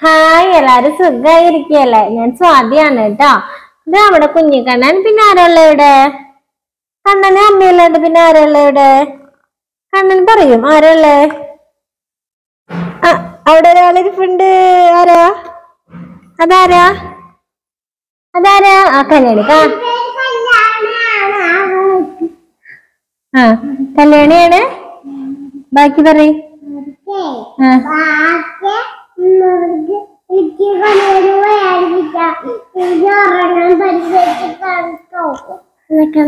Hi എല്ലാവരും സുഖമായിരിക്കല്ലേ? ഞാൻ സ്വാതിയാണ് കേട്ടോ. ഇത് നമ്മുടെ കുഞ്ഞിക്കണ്ണൻ. പിന്നെ ആരുള്ള ഇവിടെ? കണ്ണന് അമ്മയല്ലാണ്ട് പിന്നെ ആരുള്ള ഇവിടെ? കണ്ണൻ പറയും ആരുള്ളേ? അവിടെ ഒരാളിരിപ്പുണ്ട്. ആരാ? അതാരാ? അതാരാ? ആ കല്യാണിക്കാ. ആ കല്യാണിയാണ്. ബാക്കി പറയും.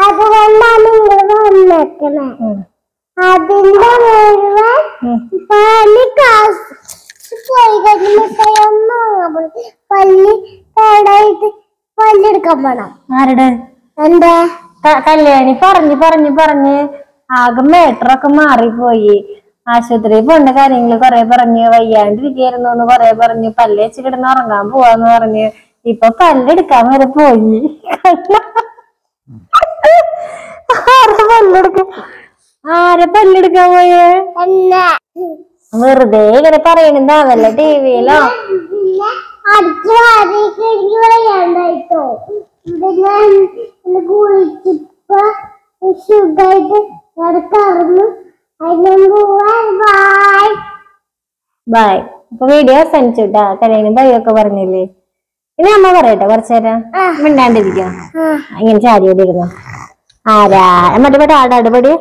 അതുകൊണ്ടാണ് ഇങ്ങനെ വന്നേക്കണേ. അതിന്റെ മുഴുവൻ പനി കാശൊന്നും പല്ലി കടയിട്ട് പല്ലെടുക്കാൻ പോണം. ആരുടെ? എന്താ കല്യാണി പറഞ്ഞു പറഞ്ഞു പറഞ്ഞ് ആകെ മേട്ടറൊക്കെ മാറിപ്പോയി. ആശുപത്രിയിൽ പോണ്ട കാര്യങ്ങൾ കൊറേ പറഞ്ഞു. വയ്യാണ്ടിരിക്കുന്നു കൊറേ പറഞ്ഞു. പല്ല് വെച്ച് കിടന്ന് ഉറങ്ങാൻ പോവാന്ന് പറഞ്ഞു. ഇപ്പൊ പല്ലെടുക്കാൻ വരെ പോയി. ആരെ പല്ലെടുക്ക? ആരെ പല്ലെടുക്കാൻ പോയേ? വെറുതെ ഇങ്ങനെ പറയണതാവല്ല ടിവിയിലോ. ബായ്. ഇപ്പൊ വീഡിയോ അവസാനിച്ചുട്ടാ. കല്യാണി ബൈ ഒക്കെ പറഞ്ഞില്ലേ? ഇനി അമ്മ പറയട്ടെ കുറച്ചേരം. മിണ്ടാണ്ടിരിക്കാം. ഇങ്ങനെ ചാരിയോടിരുന്നു. ആരാ മറ്റേ മറ്റേ ആടാടുപടി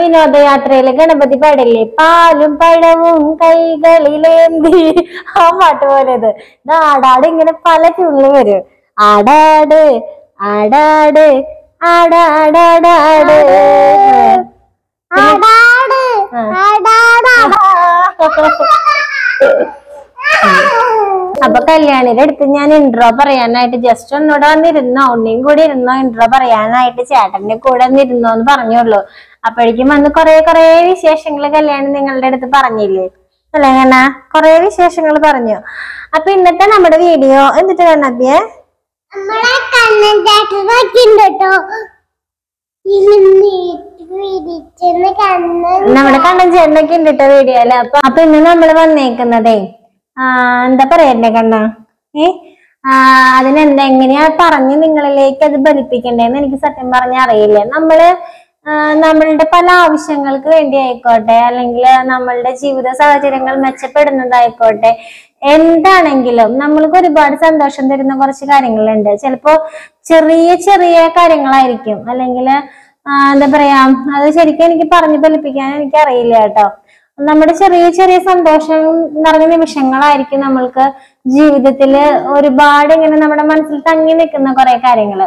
വിനോദയാത്രയിലെ ഗണപതി പാടില്ലേ? പാലും പഴവും കൈകളിലേന്തി, ആ പാട്ട് പോലെത്. ഇത് ആടാട് ഇങ്ങനെ പല ചുള്ളിൽ വരും. ആടാട് ആടാട് ആടാടാടാട് അപ്പൊ കല്യാണിയുടെ അടുത്ത് ഞാൻ ഇൻട്രോ പറയാനായിട്ട് ജസ്റ്റ് ഒന്നൂടെ വന്നിരുന്നോ? ഉണ്ണിയും കൂടി ഇരുന്നോ ഇൻട്രോ പറയാനായിട്ട്? ചേട്ടന്റെ കൂടെ വന്നിരുന്നോന്ന് പറഞ്ഞുള്ളൂ. അപ്പോഴേക്കും വന്ന് കൊറേ കൊറേ വിശേഷങ്ങള് കല്യാണി നിങ്ങളുടെ അടുത്ത് പറഞ്ഞില്ലേ? അല്ലേ കണ്ണാ? കൊറേ വിശേഷങ്ങൾ പറഞ്ഞു. അപ്പൊ ഇന്നത്തെ നമ്മുടെ വീഡിയോ എന്നിട്ട് കണ്ണാപ്പിയെ നമ്മുടെ കണ്ണൻ ചേട്ടനൊക്കെ ഉണ്ട് കേട്ടോ വീഡിയോ അല്ലെ. അപ്പൊ ഇന്ന് നമ്മള് വന്നേക്കുന്നതേ എന്താ പറയണ്ടേ കണ്ണ? അതിനെന്തെങ്ങനെയാ പറഞ്ഞ് നിങ്ങളിലേക്ക് അത് ബലിപ്പിക്കണ്ടേന്ന് എനിക്ക് സത്യം പറഞ്ഞാൽ അറിയില്ല. നമ്മളുടെ പല ആവശ്യങ്ങൾക്ക് വേണ്ടി ആയിക്കോട്ടെ, അല്ലെങ്കിൽ നമ്മളുടെ ജീവിത സാഹചര്യങ്ങൾ മെച്ചപ്പെടുന്നതായിക്കോട്ടെ, എന്താണെങ്കിലും നമ്മൾക്ക് ഒരുപാട് സന്തോഷം തരുന്ന കുറച്ച് കാര്യങ്ങളുണ്ട്. ചിലപ്പോ ചെറിയ ചെറിയ കാര്യങ്ങളായിരിക്കും, അല്ലെങ്കിൽ എന്താ പറയാ, അത് ശരിക്കും എനിക്ക് പറഞ്ഞു ഫലിപ്പിക്കാൻ എനിക്ക് അറിയില്ല കേട്ടോ. നമ്മുടെ ചെറിയ ചെറിയ സന്തോഷം നിറഞ്ഞ നിമിഷങ്ങളായിരിക്കും നമ്മൾക്ക് ജീവിതത്തില് ഒരുപാട് ഇങ്ങനെ നമ്മുടെ മനസ്സിൽ തങ്ങി നിൽക്കുന്ന കുറെ കാര്യങ്ങള്.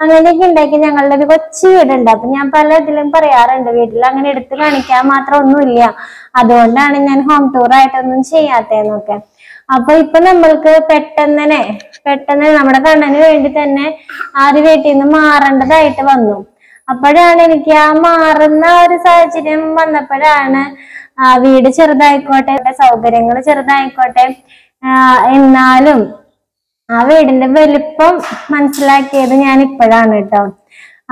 അങ്ങനെയൊക്കെ ഉണ്ടാക്കി ഞങ്ങളുടെ ഒരു കൊച്ചു വീടുണ്ട്. അപ്പൊ ഞാൻ പല ഇതിലും പറയാറുണ്ട്, വീട്ടിൽ അങ്ങനെ എടുത്ത് കാണിക്കാൻ മാത്രം ഒന്നുമില്ല, അതുകൊണ്ടാണ് ഞാൻ ഹോം ടൂർ ആയിട്ടൊന്നും ചെയ്യാത്തതെന്നൊക്കെ. അപ്പൊ ഇപ്പൊ നമ്മൾക്ക് പെട്ടെന്ന് നമ്മുടെ കണ്ണന് വേണ്ടി തന്നെ ആര് വീട്ടിൽ നിന്ന് മാറേണ്ടതായിട്ട് വന്നു. അപ്പോഴാണ് എനിക്ക് ആ മാറുന്ന ഒരു സാഹചര്യം വന്നപ്പോഴാണ് വീട് ചെറുതായിക്കോട്ടെ, സൗകര്യങ്ങൾ ചെറുതായിക്കോട്ടെ, എന്നാലും ആ വീടിന്റെ വലിപ്പം മനസ്സിലാക്കിയത് ഞാനിപ്പോഴാണ് കേട്ടോ.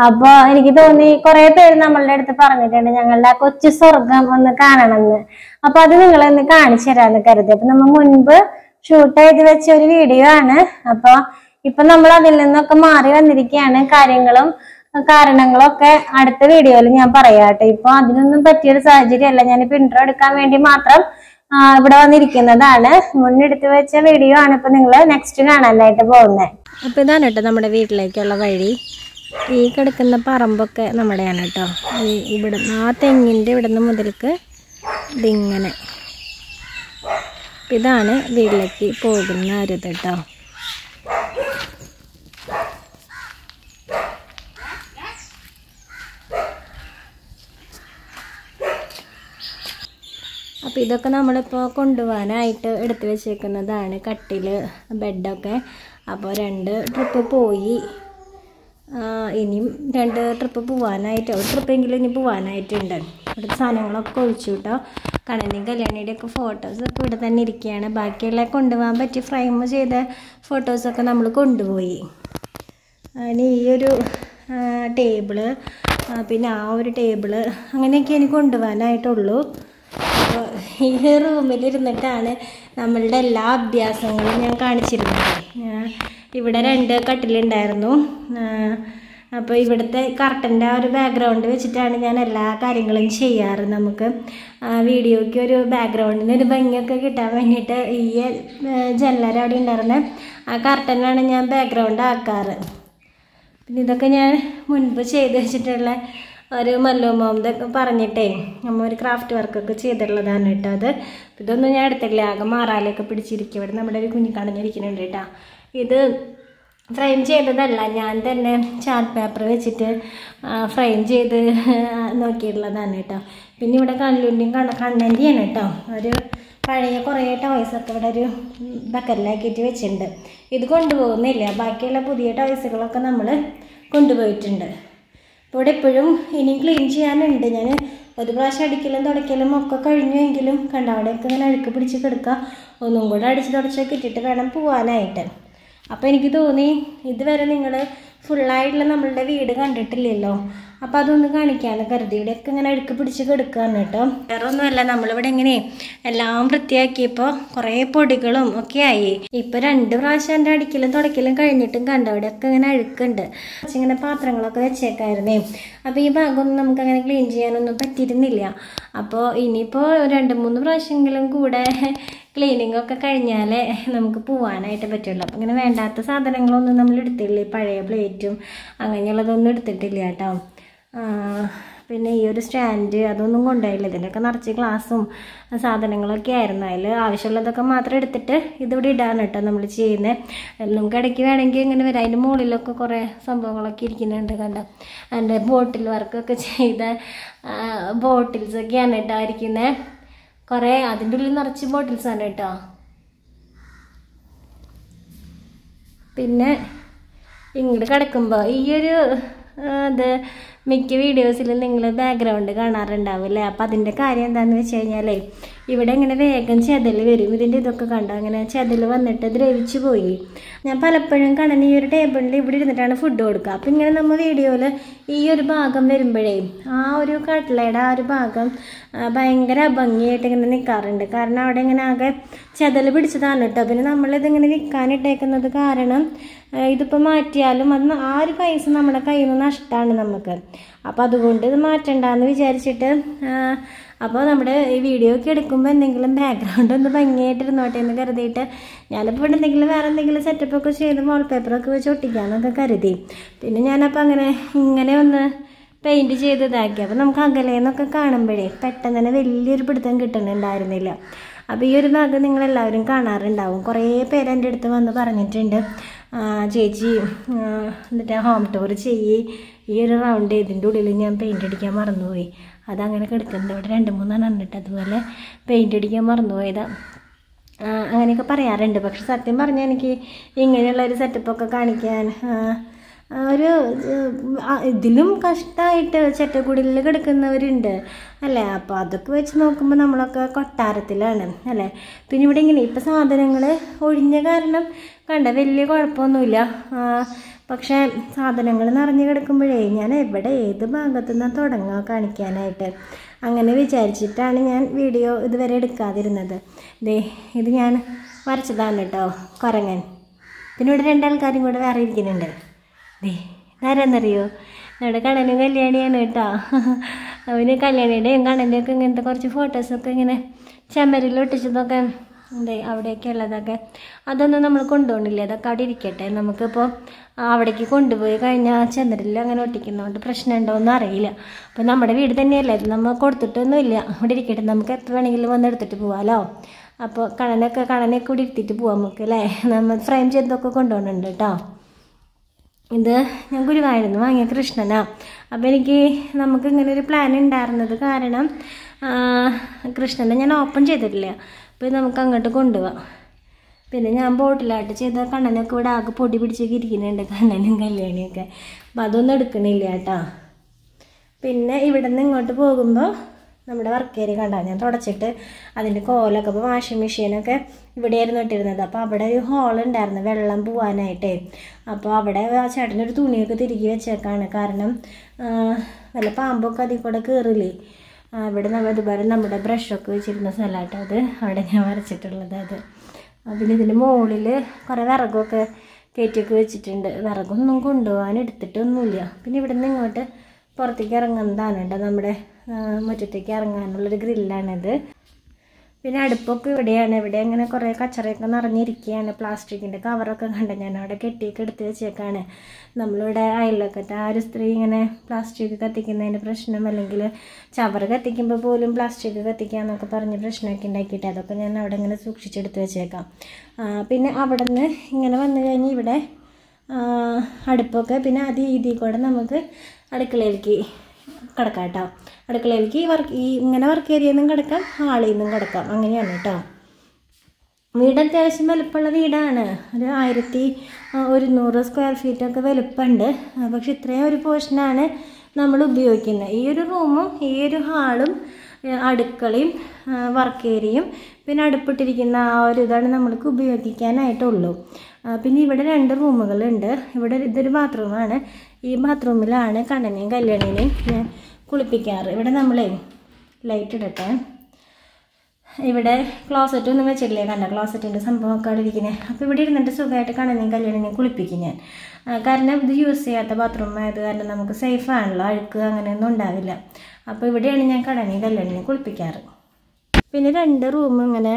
അപ്പൊ എനിക്ക് തോന്നി കുറെ പേര് നമ്മളുടെ അടുത്ത് പറഞ്ഞിട്ടുണ്ട് ഞങ്ങളുടെ കൊച്ചു സ്വർഗം ഒന്ന് കാണണമെന്ന്. അപ്പൊ അത് നിങ്ങളെന്ന് കാണിച്ചു തരാന്ന് കരുതി. അപ്പൊ നമ്മൾ മുൻപ് ഷൂട്ട് ചെയ്ത് വെച്ച ഒരു വീഡിയോ ആണ്. അപ്പൊ ഇപ്പൊ നമ്മൾ അതിൽ നിന്നൊക്കെ മാറി വന്നിരിക്കുകയാണ്. കാര്യങ്ങളും കാരണങ്ങളും ഒക്കെ അടുത്ത വീഡിയോയിൽ ഞാൻ പറയാട്ടെ. ഇപ്പൊ അതിനൊന്നും പറ്റിയൊരു സാഹചര്യമല്ല. ഞാനിപ്പോ ഇൻട്രോ എടുക്കാൻ വേണ്ടി മാത്രം ഇവിടെ വന്നിരിക്കുന്നതാണ്. മുന്നെടുത്ത് വെച്ച വീഡിയോ ആണ് ഇപ്പൊ നിങ്ങൾ നെക്സ്റ്റ് കാണാനായിട്ട് പോകുന്നത്. അപ്പൊ ഇതാണ് കേട്ടോ നമ്മുടെ വീട്ടിലേക്കുള്ള വഴി. ഈ കിടക്കുന്ന പറമ്പൊക്കെ നമ്മുടെയാണ് കേട്ടോ. ഈ ഇവിടുന്ന് ആ തെങ്ങിൻ്റെ ഇവിടുന്ന് മുതൽക്ക് ഇതിങ്ങനെ ഇതാണ് വീട്ടിലേക്ക് പോകുന്ന അരുത് കേട്ടോ. അപ്പോൾ ഇതൊക്കെ നമ്മളിപ്പോൾ കൊണ്ടുപോകാനായിട്ട് എടുത്തു വെച്ചേക്കുന്നതാണ് കട്ടിൽ ബെഡൊക്കെ. അപ്പോൾ 2 ട്രിപ്പ് പോയി, ഇനിയും 2 ട്രിപ്പ് പോവാനായിട്ട്, ഒരു ട്രിപ്പെങ്കിലും ഇനി പോവാനായിട്ടുണ്ട്. ഇവിടുത്തെ സാധനങ്ങളൊക്കെ ഒഴിച്ചു കേട്ടോ. കണ്ണനും കല്യാണിയുടെയൊക്കെ ഫോട്ടോസൊക്കെ ഇവിടെ തന്നെ ഇരിക്കുകയാണ്. ബാക്കിയുള്ള കൊണ്ടുപോകാൻ പറ്റി ഫ്രെയിം ചെയ്ത ഫോട്ടോസൊക്കെ നമ്മൾ കൊണ്ടുപോയി. ഇനി ഈ ഒരു ടേബിള്, പിന്നെ ആ ഒരു ടേബിള്, അങ്ങനെയൊക്കെ ഇനി കൊണ്ടുപോകാനായിട്ടുള്ളൂ. അപ്പോൾ ഈ റൂമിലിരുന്നിട്ടാണ് നമ്മളുടെ എല്ലാ അഭ്യാസങ്ങളും ഞാൻ കാണിച്ചിരുന്നത്. ഇവിടെ 2 കട്ടിലുണ്ടായിരുന്നു. അപ്പോൾ ഇവിടുത്തെ കർട്ടൻ്റെ ആ ഒരു ബാക്ക്ഗ്രൗണ്ട് വെച്ചിട്ടാണ് ഞാൻ എല്ലാ കാര്യങ്ങളും ചെയ്യാറ്. നമുക്ക് വീഡിയോയ്ക്ക് ഒരു ബാക്ക്ഗ്രൗണ്ടിന് ഒരു ഭംഗിയൊക്കെ കിട്ടാൻ വേണ്ടിയിട്ട് ഈ ജനലർ അവിടെ ഉണ്ടായിരുന്ന ആ കർട്ടനാണ് ഞാൻ ബാക്ക്ഗ്രൗണ്ട് ആക്കാറ്. പിന്നെ ഇതൊക്കെ ഞാൻ മുൻപ് ചെയ്ത് വെച്ചിട്ടുള്ള ഒരു മല്ലോമോന്തൊക്കെ പറഞ്ഞിട്ടേ നമ്മൾ ഒരു ക്രാഫ്റ്റ് വർക്കൊക്കെ ചെയ്തിട്ടുള്ളതാണ് കേട്ടോ. അത് ഇതൊന്നും ഞാൻ എടുത്തില്ല. ആകെ മാറാലൊക്കെ പിടിച്ചിരിക്കും. ഇവിടെ നമ്മുടെ ഒരു കുഞ്ഞി കടഞ്ഞിരിക്കുന്നുണ്ട് കേട്ടോ. ഇത് ഫ്രെയിം ചെയ്തതല്ല, ഞാൻ തന്നെ ചാർട്ട് പേപ്പർ വെച്ചിട്ട് ഫ്രെയിം ചെയ്ത് നോക്കിയിട്ടുള്ളതാണ് കേട്ടോ. പിന്നെ ഇവിടെ കല്ലുണ്ടിയും കണ്ണൻ്റെയാണ് കേട്ടോ. ഒരു പഴയ കുറേ ടോയ്സൊക്കെ ഇവിടെ ഒരു ബക്കറ്റിലാക്കിയിട്ട് വെച്ചിട്ടുണ്ട്. ഇത് കൊണ്ടുപോകുന്നില്ല. ബാക്കിയുള്ള പുതിയ ടോയ്സുകളൊക്കെ നമ്മൾ കൊണ്ടുപോയിട്ടുണ്ട്. ഇവിടെ എപ്പോഴും ഇനിയും ക്ലീൻ ചെയ്യാനുണ്ട്. ഞാൻ ഒരു പ്രാവശ്യം അടിക്കലും തുടയ്ക്കലും ഒക്കെ കഴിഞ്ഞുവെങ്കിലും കണ്ട അവിടെയൊക്കെ ഇങ്ങനെ അഴുക്ക് പിടിച്ച് കിടക്കുക. ഒന്നും കൂടെ അടിച്ച് തുടച്ചൊക്കെ ഇട്ടിട്ട് വേണം പോവാനായിട്ട്. അപ്പോൾ എനിക്ക് തോന്നി ഇതുവരെ നിങ്ങൾ ഫുള്ളായിട്ടുള്ള നമ്മളുടെ വീട് കണ്ടിട്ടില്ലല്ലോ. അപ്പോൾ അതൊന്ന് കാണിക്കാമെന്ന് കരുതി. ഇവിടെയൊക്കെ ഇങ്ങനെ അഴുക്ക് പിടിച്ച് കിടക്കുകയാണ് കേട്ടോ. വേറെ ഒന്നുമല്ല, നമ്മളിവിടെ ഇങ്ങനെ എല്ലാം വൃത്തിയാക്കിയപ്പോൾ കുറേ പൊടികളും ഒക്കെ ആയി. ഇപ്പോൾ 2 പ്രാവശ്യം എൻ്റെ അടിക്കലും തുടക്കലും കഴിഞ്ഞിട്ടും കണ്ടോ ഇവിടെയൊക്കെ ഇങ്ങനെ അഴുക്കുണ്ട്. ഇങ്ങനെ പാത്രങ്ങളൊക്കെ വെച്ചേക്കായിരുന്നേ. അപ്പോൾ ഈ ഭാഗമൊന്നും നമുക്കങ്ങനെ ക്ലീൻ ചെയ്യാനൊന്നും പറ്റിയിരുന്നില്ല. അപ്പോൾ ഇനിയിപ്പോൾ 2-3 പ്രാവശ്യമെങ്കിലും കൂടെ ക്ലീനിങ്ങൊക്കെ കഴിഞ്ഞാലേ നമുക്ക് പോവാനായിട്ട് പറ്റുള്ളൂ. അപ്പോൾ ഇങ്ങനെ വേണ്ടാത്ത സാധനങ്ങളൊന്നും നമ്മൾ എടുത്തില്ല. പഴയ പ്ലേറ്റും അങ്ങനെയുള്ളതൊന്നും എടുത്തിട്ടില്ല കേട്ടോ. പിന്നെ ഈ ഒരു സ്റ്റാൻഡ് അതൊന്നും കൊണ്ടുപോയില്ല. ഇതിൻ്റെയൊക്കെ നിറച്ച് ഗ്ലാസും സാധനങ്ങളൊക്കെ ആയിരുന്നു. അതിൽ ആവശ്യമുള്ളതൊക്കെ മാത്രം എടുത്തിട്ട് ഇതിവിടെ ഇടാണ് കേട്ടോ നമ്മൾ ചെയ്യുന്നത്. നമുക്ക് ഇടയ്ക്ക് വേണമെങ്കിൽ ഇങ്ങനെ വരാം. അതിൻ്റെ മുകളിലൊക്കെ കുറേ സംഭവങ്ങളൊക്കെ ഇരിക്കുന്നുണ്ട് കണ്ടോ. അതിൻ്റെ ബോട്ടിൽ വർക്കൊക്കെ ചെയ്ത ബോട്ടിൽസൊക്കെയാണ് കേട്ടോ ഇരിക്കുന്നത്. കുറേ അതിൻ്റെ ഉള്ളിൽ നിറച്ച് ബോട്ടിൽസാണ് കേട്ടോ. പിന്നെ ഇങ്ങോട്ട് കിടക്കുമ്പോൾ ഈ ഒരു ഇത് മിക്ക വീഡിയോസിൽ നിങ്ങൾ ബാക്ക്ഗ്രൗണ്ട് കാണാറുണ്ടാവില്ലേ. അപ്പം അതിൻ്റെ കാര്യം എന്താണെന്ന് വെച്ച് കഴിഞ്ഞാൽ ഇവിടെ ഇങ്ങനെ വേഗം ചെതൽ വരും. ഇതിൻ്റെ ഇതൊക്കെ കണ്ടോ, അങ്ങനെ ചെതൽ വന്നിട്ട് ദ്രവിച്ചു പോയി. ഞാൻ പലപ്പോഴും കാണാൻ ഈ ഒരു ടേബിളിൽ ഇവിടെ ഇരുന്നിട്ടാണ് ഫുഡ് കൊടുക്കുക. അപ്പം ഇങ്ങനെ നമ്മൾ വീഡിയോയിൽ ഈ ഒരു ഭാഗം വരുമ്പോഴേ ആ ഒരു കട്ട്ലയുടെ ആ ഒരു ഭാഗം ഭയങ്കര ഭംഗിയായിട്ട് ഇങ്ങനെ നിൽക്കാറുണ്ട്. കാരണം അവിടെ ഇങ്ങനെ ആകെ ചെതൽ പിടിച്ചതാണ് കേട്ടോ. പിന്നെ നമ്മളിതിങ്ങനെ വിൽക്കാനിട്ടേക്കുന്നത് കാരണം ഇതിപ്പോൾ മാറ്റിയാലും അത് ആ ഒരു പൈസ നമ്മുടെ കയ്യിൽ നിന്ന് നഷ്ടമാണ് നമുക്ക്. അപ്പോൾ അതുകൊണ്ട് ഇത് മാറ്റണ്ടെന്ന് വിചാരിച്ചിട്ട് അപ്പോൾ നമ്മുടെ ഈ വീഡിയോ ഒക്കെ എടുക്കുമ്പോൾ എന്തെങ്കിലും ബാക്ക്ഗ്രൗണ്ട് ഒന്ന് ഭംഗിയായിട്ടിരുന്നോട്ടെ എന്ന് കരുതിയിട്ട് ഞാനിപ്പോൾ ഇവിടെ എന്തെങ്കിലും വേറെ എന്തെങ്കിലും സെറ്റപ്പൊക്കെ ചെയ്ത് വാൾപേപ്പറൊക്കെ വെച്ച് ഒട്ടിക്കാമെന്നൊക്കെ കരുതി. പിന്നെ ഞാനപ്പോൾ ഇങ്ങനെ ഒന്ന് പെയിൻറ്റ് ചെയ്ത് ഇതാക്കി. അപ്പോൾ നമുക്ക് അകലേന്നൊക്കെ കാണുമ്പോഴേ പെട്ടെന്ന് തന്നെ വലിയൊരു പിടുത്തം കിട്ടുന്നുണ്ടായിരുന്നില്ല. അപ്പോൾ ഈ ഒരു ഭാഗം നിങ്ങളെല്ലാവരും കാണാറുണ്ടാവും. കുറേ പേര് എൻ്റെ അടുത്ത് വന്ന് പറഞ്ഞിട്ടുണ്ട്, ചേച്ചി എന്നിട്ട് ഹോം ടൂർ ചെയ്യ്, ഈ ഒരു റൗണ്ട് ഇതിൻ്റെ ഉള്ളിൽ ഞാൻ പെയിൻ്റ് അടിക്കാൻ മറന്നുപോയി, അതങ്ങനെ കിടക്കുന്നത് ഇവിടെ 2-3 കണ്ടിട്ട് അതുപോലെ പെയിൻ്റ് അടിക്കാൻ മറന്നുപോയതാ അങ്ങനെയൊക്കെ പറയാറുണ്ട്. പക്ഷെ സത്യം പറഞ്ഞാൽ എനിക്ക് ഇങ്ങനെയുള്ളൊരു സെറ്റപ്പൊക്കെ കാണിക്കാൻ ഇതിലും കഷ്ടമായിട്ട് ചെറ്റക്കുടിയിൽ കിടക്കുന്നവരുണ്ട് അല്ലേ. അപ്പോൾ അതൊക്കെ വെച്ച് നോക്കുമ്പോൾ നമ്മളൊക്കെ കൊട്ടാരത്തിലാണ് അല്ലേ. പിന്നെ ഇവിടെ ഇങ്ങനെ ഇപ്പോൾ സാധനങ്ങൾ ഒഴിഞ്ഞ കാരണം കണ്ട വലിയ കുഴപ്പമൊന്നുമില്ല. പക്ഷേ സാധനങ്ങൾ നിറഞ്ഞു കിടക്കുമ്പോഴേ ഞാൻ എവിടെ ഏത് ഭാഗത്തു നിന്നാണ് തുടങ്ങുക കാണിക്കാനായിട്ട് അങ്ങനെ വിചാരിച്ചിട്ടാണ് ഞാൻ വീഡിയോ ഇതുവരെ എടുക്കാതിരുന്നത്. ദേ ഇത് ഞാൻ വരച്ചതാണ് കേട്ടോ കുരങ്ങൻ. പിന്നെ ഇവിടെ രണ്ടാൾക്കാരും കൂടെ വേറെ ഇരിക്കുന്നുണ്ട്. ദേ ഇതാരെന്നറിയോ, നമ്മുടെ കണ്ണനും കല്യാണിയാണ് കേട്ടോ. അവന് കല്യാണിയുടെയും കണ്ണൻ്റെയൊക്കെ ഇങ്ങനത്തെ കുറച്ച് ഫോട്ടോസൊക്കെ ഇങ്ങനെ ചമ്മരിൽ ഒട്ടിച്ചതൊക്കെ അതെ അവിടെയൊക്കെ ഉള്ളതൊക്കെ അതൊന്നും നമ്മൾ കൊണ്ടുപോകണില്ല. അതൊക്കെ അവിടെ ഇരിക്കട്ടെ. നമുക്കിപ്പോൾ അവിടേക്ക് കൊണ്ടുപോയി കഴിഞ്ഞാൽ ചന്ദ്രനിൽ അങ്ങനെ ഒട്ടിക്കുന്നതുകൊണ്ട് പ്രശ്നം ഉണ്ടോയെന്ന് അറിയില്ല. അപ്പോൾ നമ്മുടെ വീട് തന്നെയല്ലേ, നമ്മൾ കൊടുത്തിട്ടൊന്നുമില്ല. അവിടെ ഇരിക്കട്ടെ, നമുക്ക് എത്ര വേണമെങ്കിലും വന്നെടുത്തിട്ട് പോകാമല്ലോ. അപ്പോൾ കണനെ കൂടി ഇരുത്തിയിട്ട് പോവാം നമുക്ക് അല്ലേ. നമ്മൾ ഫ്രെയിം ചെയ്തൊക്കെ കൊണ്ടുപോകുന്നുണ്ട് കേട്ടോ. ഇത് ഞാൻ ഗുരുവായൂരുന്ന് വാങ്ങിയ കൃഷ്ണനാണ്. അപ്പോൾ നമുക്കിങ്ങനെ ഒരു പ്ലാൻ ഉണ്ടായിരുന്നത് കാരണം കൃഷ്ണനെ ഞാൻ ഓപ്പൺ ചെയ്തിട്ടില്ല. അപ്പോൾ നമുക്ക് അങ്ങോട്ട് കൊണ്ടുപോവാം. പിന്നെ ഞാൻ ബോട്ടിലായിട്ട് ചെയ്ത കണ്ണനൊക്കെ ഇവിടെ ആകെ പൊടി പിടിച്ചൊക്കെ ഇരിക്കുന്നുണ്ട്, കണ്ണനും കല്യാണിയൊക്കെ. അപ്പോൾ അതൊന്നും എടുക്കണില്ല കേട്ടോ. പിന്നെ ഇവിടെ നിന്ന് ഇങ്ങോട്ട് പോകുമ്പോൾ നമ്മുടെ വർക്ക് ഏരിയ കണ്ടാൽ ഞാൻ തുടച്ചിട്ട് അതിൻ്റെ കോലൊക്കെ ഇപ്പോൾ വാഷിംഗ് മെഷീനൊക്കെ ഇവിടെയായിരുന്നു ഇട്ടിരുന്നത്. അപ്പോൾ അവിടെ ഒരു ഹോളുണ്ടായിരുന്നു വെള്ളം പോവാനായിട്ടേ. അപ്പോൾ അവിടെ ആ ചേട്ടനൊരു തുണിയൊക്കെ തിരികെ വെച്ചേക്കാണ്, കാരണം നല്ല പാമ്പൊക്കെ അതിൽ കൂടെ കയറില്ലേ. ഇവിടെ നമ്മൾ ഇതുപോലെ നമ്മുടെ ബ്രഷൊക്കെ വെച്ചിരുന്ന സ്ഥലമായിട്ട് അത് അവിടെ ഞാൻ വരച്ചിട്ടുള്ളത് അത്. പിന്നെ ഇതിൻ്റെ മുകളിൽ കുറേ വിറകൊക്കെ കയറ്റിയൊക്കെ വെച്ചിട്ടുണ്ട്. വിറകൊന്നും കൊണ്ടുപോകാൻ എടുത്തിട്ടൊന്നുമില്ല. പിന്നെ ഇവിടെ നിന്ന് ഇങ്ങോട്ട് പുറത്തേക്ക് ഇറങ്ങുന്നതാണ് കേട്ടോ, നമ്മുടെ മുറ്റത്തേക്ക് ഇറങ്ങാനുള്ളൊരു ഗ്രില്ലാണിത്. പിന്നെ അടുപ്പൊക്കെ ഇവിടെയാണ്. ഇവിടെ അങ്ങനെ കുറേ കച്ചറയൊക്കെ നിറഞ്ഞിരിക്കുകയാണ്. പ്ലാസ്റ്റിക്കിൻ്റെ കവറൊക്കെ കണ്ട ഞാൻ അവിടെ കെട്ടിയൊക്കെ എടുത്ത് വെച്ചേക്കാണ്. നമ്മളിവിടെ അയലൊക്കത്തെ ആ ഒരു സ്ത്രീ ഇങ്ങനെ പ്ലാസ്റ്റിക് കത്തിക്കുന്നതിൻ്റെ പ്രശ്നം, അല്ലെങ്കിൽ ചവർ കത്തിക്കുമ്പോൾ പോലും പ്ലാസ്റ്റിക് കത്തിക്കാന്നൊക്കെ പറഞ്ഞ് പ്രശ്നമൊക്കെ ഉണ്ടാക്കിയിട്ട് അതൊക്കെ ഞാൻ അവിടെ ഇങ്ങനെ സൂക്ഷിച്ചെടുത്ത് വെച്ചേക്കാം. പിന്നെ അവിടെ നിന്ന് ഇങ്ങനെ വന്നു കഴിഞ്ഞ് ഇവിടെ അടുപ്പൊക്കെ, പിന്നെ അത് ഇതിൽ കൂടെ നമുക്ക് അടുക്കളയിലേക്ക് കിടക്കാം കേട്ടോ. അടുക്കളയിലേക്ക് ഇങ്ങനെ വർക്ക് ഏരിയയിൽ നിന്നും കിടക്കാം, ഹാളിൽ നിന്നും കിടക്കാം, അങ്ങനെയാണ് കേട്ടോ. വീട് അത്യാവശ്യം വലുപ്പമുള്ള വീടാണ്. ഒരു 1100 സ്ക്വയർ ഫീറ്റൊക്കെ വലുപ്പമുണ്ട്. പക്ഷെ ഇത്രയും ഒരു പോർഷനാണ് നമ്മൾ ഉപയോഗിക്കുന്നത്. ഈ ഒരു റൂമും ഈ ഒരു ഹാളും അടുക്കളയും വർക്ക് ഏരിയയും പിന്നെ അടുപ്പിട്ടിരിക്കുന്ന ആ ഒരു ഇതാണ് നമ്മൾക്ക് ഉപയോഗിക്കാനായിട്ടുള്ളൂ. പിന്നെ ഇവിടെ രണ്ട് റൂമുകളുണ്ട്. ഇവിടെ ഇതൊരു ബാത്റൂമാണ്. ഈ ബാത്റൂമിലാണ് കണ്ണനെയും കല്യാണിനെയും ഞാൻ കുളിപ്പിക്കാറ്. ഇവിടെ നമ്മളെ ലൈറ്റ് ഇടട്ടെ. ഇവിടെ ക്ലോസറ്റ് ഒന്നും വെച്ചിട്ടില്ലേ, കണ്ട ക്ലോസറ്റിൻ്റെ സംഭവമൊക്കെ അവിടെ ഇരിക്കുന്നത്. അപ്പോൾ ഇവിടെ ഇരുന്നിട്ട് സുഖമായിട്ട് കണ്ണനെയും കല്യാണിനെയും കുളിപ്പിക്കും ഞാൻ. കാരണം ഇത് യൂസ് ചെയ്യാത്ത ബാത്റൂം ആയത് കാരണം നമുക്ക് സേഫാണല്ലോ, അഴുക്ക് അങ്ങനെയൊന്നും ഉണ്ടാവില്ല. അപ്പോൾ ഇവിടെയാണ് ഞാൻ കണ്ണനെയും കല്യാണിനെയും കുളിപ്പിക്കാറ്. പിന്നെ രണ്ട് റൂം ഇങ്ങനെ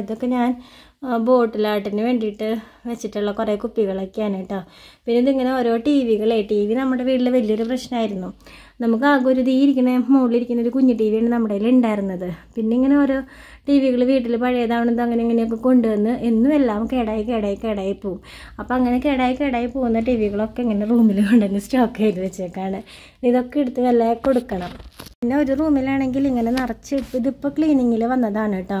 ഇതൊക്കെ ഞാൻ ബോട്ടിലാട്ടിന് വേണ്ടിയിട്ട് വെച്ചിട്ടുള്ള കുറേ കുപ്പികളൊക്കെയാണ് കേട്ടോ. പിന്നെ ഇതിങ്ങനെ ഓരോ ടി വി നമ്മുടെ വീട്ടിൽ വലിയൊരു പ്രശ്നമായിരുന്നു. നമുക്ക് ആകെ ഒരു ഇരിക്കുന്ന മുകളിലിരിക്കുന്ന ഒരു കുഞ്ഞു ടി വിയാണ് നമ്മുടെ കയ്യിൽ ഉണ്ടായിരുന്നത്. പിന്നെ ഇങ്ങനെ ഓരോ ടി വികൾ വീട്ടിൽ പഴയതാവണത് അങ്ങനെ ഇങ്ങനെയൊക്കെ കൊണ്ടുവന്ന് എന്നും എല്ലാം കേടായി പോവും. അപ്പോൾ അങ്ങനെ കേടായി പോകുന്ന ടി വികളൊക്കെ ഇങ്ങനെ റൂമിൽ കൊണ്ടുവന്ന് സ്റ്റോക്ക് ചെയ്ത് വെച്ചേക്കാണ്. ഇതൊക്കെ എടുത്ത് വില കൊടുക്കണം. പിന്നെ ഒരു റൂമിലാണെങ്കിൽ ഇങ്ങനെ നിറച്ച് ഇതിപ്പോൾ ക്ലീനിങ്ങിൽ വന്നതാണ് കേട്ടോ.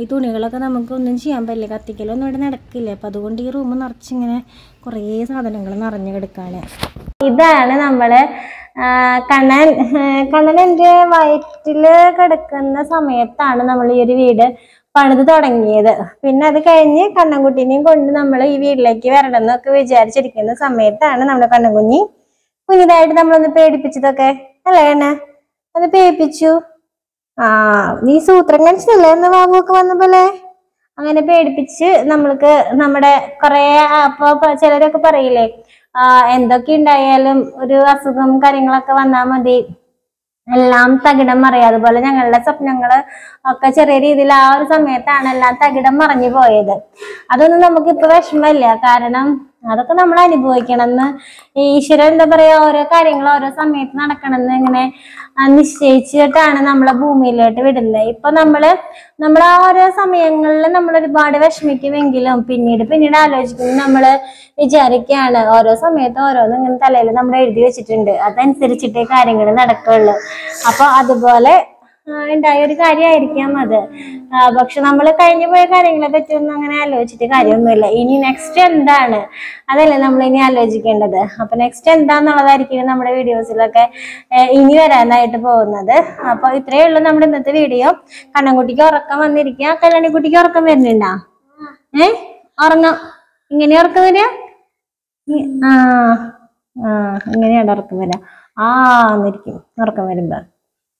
ഈ തുണികളൊക്കെ നമുക്കൊന്നും ചെയ്യാൻ പറ്റില്ല, കത്തിക്കലൊന്നും ഇവിടെ നടക്കില്ല. അപ്പം അതുകൊണ്ട് ഈ റൂം നിറച്ചിങ്ങനെ കുറേ സാധനങ്ങൾ നിറഞ്ഞു കിടക്കാണ്. ഇതാണ് നമ്മൾ കണ്ണൻ എൻ്റെ വയറ്റിൽ കിടക്കുന്ന സമയത്താണ് നമ്മൾ ഈ ഒരു വീട് പണിത് തുടങ്ങിയത്. പിന്നെ അത് കഴിഞ്ഞ് കണ്ണൻകുട്ടീനെയും കൊണ്ട് നമ്മൾ ഈ വീട്ടിലേക്ക് വരണം എന്നൊക്കെ വിചാരിച്ചിരിക്കുന്ന സമയത്താണ് നമ്മുടെ കണ്ണൻകുഞ്ഞി പുതിയതായിട്ട് നമ്മളൊന്ന് പേടിപ്പിച്ചതൊക്കെ അല്ലേ കണ്ണ, അത് പേടിപ്പിച്ചു. നീ സൂത്രം കഴിച്ചതല്ലേ എന്ന് വാവുമൊക്കെ വന്ന പോലെ അങ്ങനെ പേടിപ്പിച്ച് നമ്മൾക്ക് നമ്മുടെ കുറേ. അപ്പോൾ ചിലരൊക്കെ പറയില്ലേ, എന്തൊക്കെ ഉണ്ടായാലും ഒരു അസുഖം കാര്യങ്ങളൊക്കെ വന്നാൽ മതി, എല്ലാം തകിടം മറിയാം. അതുപോലെ ഞങ്ങളുടെ സ്വപ്നങ്ങൾ ഒക്കെ ചെറിയ രീതിയിൽ ആ ഒരു സമയത്താണ് എല്ലാം തകിടം മറിഞ്ഞു പോയത്. അതൊന്നും നമുക്കിപ്പോൾ വിഷമമില്ല, കാരണം അതൊക്കെ നമ്മൾ അനുഭവിക്കണമെന്ന് ഈശ്വരൻ എന്താ പറയാ, ഓരോ കാര്യങ്ങൾ ഓരോ സമയത്ത് നടക്കണമെന്ന് ഇങ്ങനെ നിശ്ചയിച്ചിട്ടാണ് നമ്മളെ ഭൂമിയിലോട്ട് വിടുന്നത്. ഇപ്പൊ നമ്മൾ ആ ഓരോ സമയങ്ങളിൽ നമ്മൾ ഒരുപാട് വിഷമിക്കുമെങ്കിലും പിന്നീട് ആലോചിക്കുമ്പോൾ നമ്മൾ വിചാരിക്കുകയാണ് ഓരോ സമയത്ത് ഓരോന്നും ഇങ്ങനെ തലയിൽ നമ്മൾ എഴുതി വെച്ചിട്ടുണ്ട്, അതനുസരിച്ചിട്ടേ കാര്യങ്ങൾ നടക്കുള്ളൂ. അപ്പൊ അതുപോലെ ഉണ്ടായ ഒരു കാര്യമായിരിക്കാം അത്. പക്ഷെ നമ്മൾ കഴിഞ്ഞു പോയ കാര്യങ്ങളെ പറ്റി ഒന്നും അങ്ങനെ ആലോചിച്ചിട്ട് കാര്യമൊന്നുമില്ല. ഇനി നെക്സ്റ്റ് എന്താണ് അതല്ലേ നമ്മൾ ഇനി ആലോചിക്കേണ്ടത്. അപ്പൊ നെക്സ്റ്റ് എന്താന്നുള്ളതായിരിക്കും നമ്മുടെ വീഡിയോസിലൊക്കെ ഇനി വരാനായിട്ട് പോകുന്നത്. അപ്പൊ ഇത്രയേ ഉള്ളൂ നമ്മുടെ ഇന്നത്തെ വീഡിയോ. കണ്ണൻകുട്ടിക്ക് ഉറക്കം വന്നിരിക്കുക. കല്യാണിക്കുട്ടിക്ക് ഉറക്കം വരുന്നുണ്ടാ? ഉറങ്ങാം. ഇങ്ങനെ ഉറക്കം വരിക? ആ ആ ഇങ്ങനെയാണ് ഉറക്കം വരിക. ആ എന്നിരിക്കും ഉറക്കം വരുമ്പോ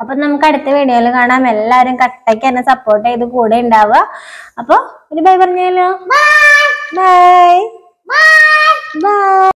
അപ്പൊ നമുക്ക് അടുത്ത വീഡിയോയിൽ കാണാം. എല്ലാവരും കട്ടയ്ക്ക് തന്നെ സപ്പോർട്ട് ചെയ്ത് കൂടെ ഉണ്ടാവുക. അപ്പൊ ഒരു ബൈ പറഞ്ഞാലോ. Bye bye by.